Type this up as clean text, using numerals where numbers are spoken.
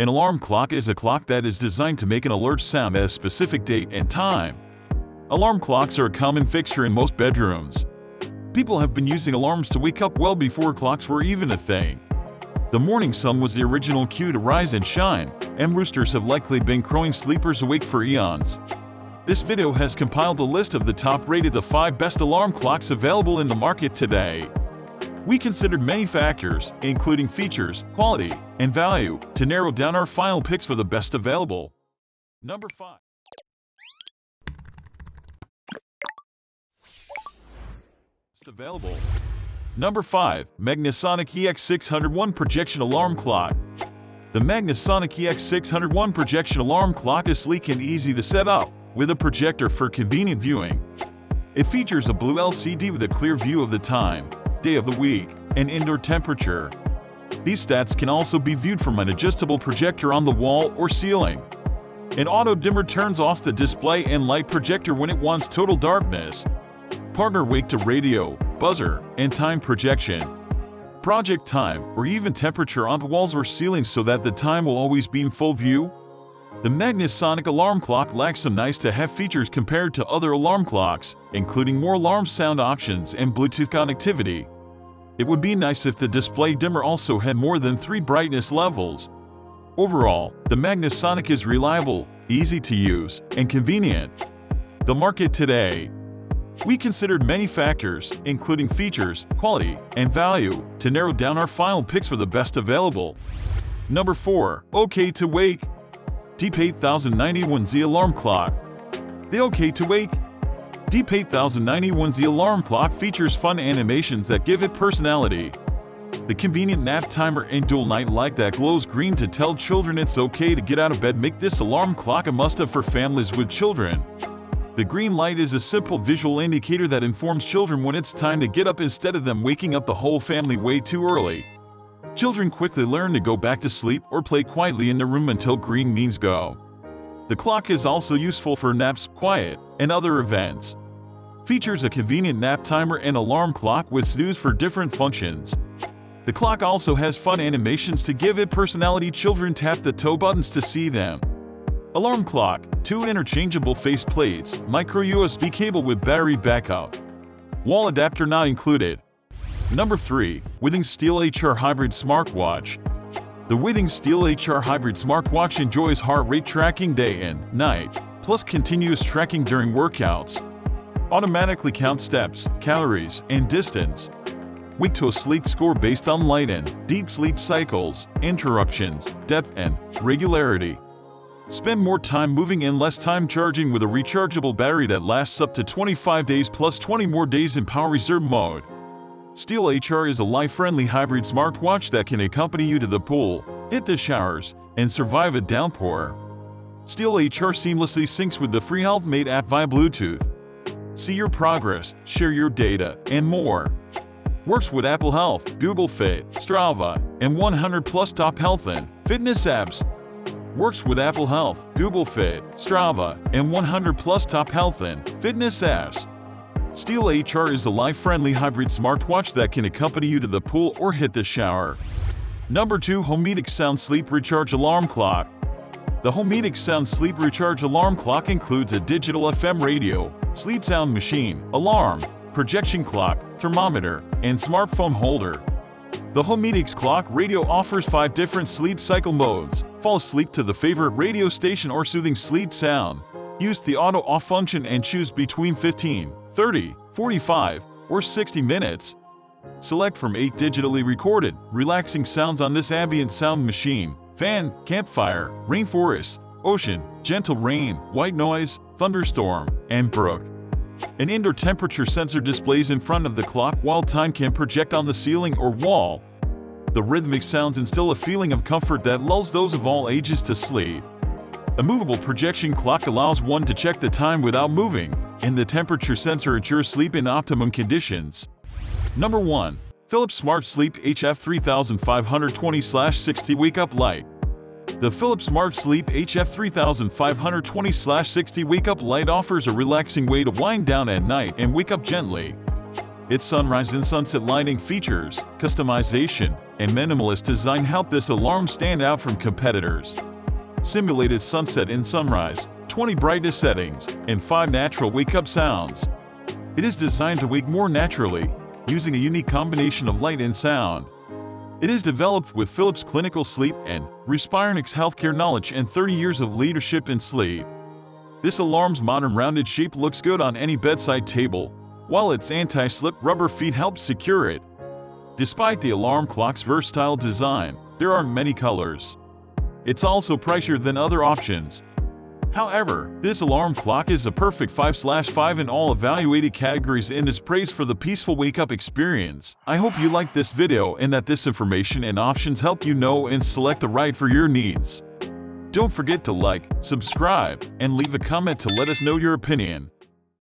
An alarm clock is a clock that is designed to make an alert sound at a specific date and time. Alarm clocks are a common fixture in most bedrooms. People have been using alarms to wake up well before clocks were even a thing. The morning sun was the original cue to rise and shine, and roosters have likely been crowing sleepers awake for eons. This video has compiled a list of the top-rated the 5 best alarm clocks available in the market today. We considered many factors, including features, quality, and value, to narrow down our final picks for the best available. Number 5. Best available. Number 5. Magnasonic EX601 Projection Alarm Clock. The Magnasonic EX601 Projection Alarm Clock is sleek and easy to set up, with a projector for convenient viewing. It features a blue LCD with a clear view of the time, day of the week, and indoor temperature. These stats can also be viewed from an adjustable projector on the wall or ceiling. An auto dimmer turns off the display and light projector when it wants total darkness. Partner wake to radio, buzzer, and time projection, project time, or even temperature on the walls or ceilings so that the time will always be in full view. The Magnasonic alarm clock lacks some nice-to-have features compared to other alarm clocks, including more alarm sound options and Bluetooth connectivity. It would be nice if the display dimmer also had more than 3 brightness levels. Overall, the Magnasonic is reliable, easy to use, and convenient. The market today. We considered many factors, including features, quality, and value, to narrow down our final picks for the best available. Number 4. OK TO WAKE! DP8091Z Alarm Clock. The OK TO WAKE! DP8091Z Alarm Clock features fun animations that give it personality. The convenient nap timer and dual night light that glows green to tell children it's okay to get out of bed make this alarm clock a must-have for families with children. The green light is a simple visual indicator that informs children when it's time to get up instead of them waking up the whole family way too early. Children quickly learn to go back to sleep or play quietly in their room until green means go. The clock is also useful for naps, quiet, and other events. Features a convenient nap timer and alarm clock with snooze for different functions. The clock also has fun animations to give it personality. Children tap the toe buttons to see them. Alarm clock, 2 interchangeable face plates, micro USB cable with battery backup. Wall adapter not included. Number 3. Withings Steel HR Hybrid Smartwatch. The Withings Steel HR Hybrid Smartwatch enjoys heart rate tracking day and night, plus continuous tracking during workouts. Automatically counts steps, calories, and distance. Wake to a sleep score based on light and deep sleep cycles, interruptions, depth, and regularity. Spend more time moving and less time charging with a rechargeable battery that lasts up to 25 days plus 20 more days in power reserve mode. Steel HR is a life-friendly hybrid smartwatch that can accompany you to the pool, hit the showers, and survive a downpour. Steel HR seamlessly syncs with the free Health Mate app via Bluetooth. See your progress, share your data, and more. Works with Apple Health, Google Fit, Strava, and 100+ top health and fitness apps. Works with Apple Health, Google Fit, Strava, and 100+ top health and fitness apps. Steel HR is a life-friendly hybrid smartwatch that can accompany you to the pool or hit the shower. Number 2. Homedics Sound Sleep Recharge Alarm Clock. The Homedics Sound Sleep Recharge Alarm Clock includes a digital FM radio, sleep sound machine, alarm, projection clock, thermometer, and smartphone holder. The Homedics Clock Radio offers 5 different sleep cycle modes: fall asleep to the favorite radio station or soothing sleep sound. Use the auto-off function and choose between 15, 30, 45, or 60 minutes. Select from 8 digitally recorded, relaxing sounds on this ambient sound machine: fan, campfire, rainforest, ocean, gentle rain, white noise, thunderstorm, and brook. An indoor temperature sensor displays in front of the clock while time can project on the ceiling or wall. The rhythmic sounds instill a feeling of comfort that lulls those of all ages to sleep. A movable projection clock allows one to check the time without moving, and the temperature sensor ensures sleep in optimum conditions. Number 1. Philips Smart Sleep HF3520/60 Wake Up Light. The Philips Smart Sleep HF3520/60 Wake Up Light offers a relaxing way to wind down at night and wake up gently. Its sunrise and sunset lighting features, customization, and minimalist design help this alarm stand out from competitors. Simulated sunset and sunrise, 20 brightness settings, and 5 natural wake-up sounds. It is designed to wake more naturally, using a unique combination of light and sound. It is developed with Philips Clinical Sleep and Respironics healthcare knowledge and 30 years of leadership in sleep. This alarm's modern rounded shape looks good on any bedside table, while its anti-slip rubber feet help secure it. Despite the alarm clock's versatile design, there are many colors. It's also pricier than other options. However, this alarm clock is a perfect 5/5 in all evaluated categories and is praised for the peaceful wake-up experience. I hope you liked this video and that this information and options help you know and select the right for your needs. Don't forget to like, subscribe, and leave a comment to let us know your opinion.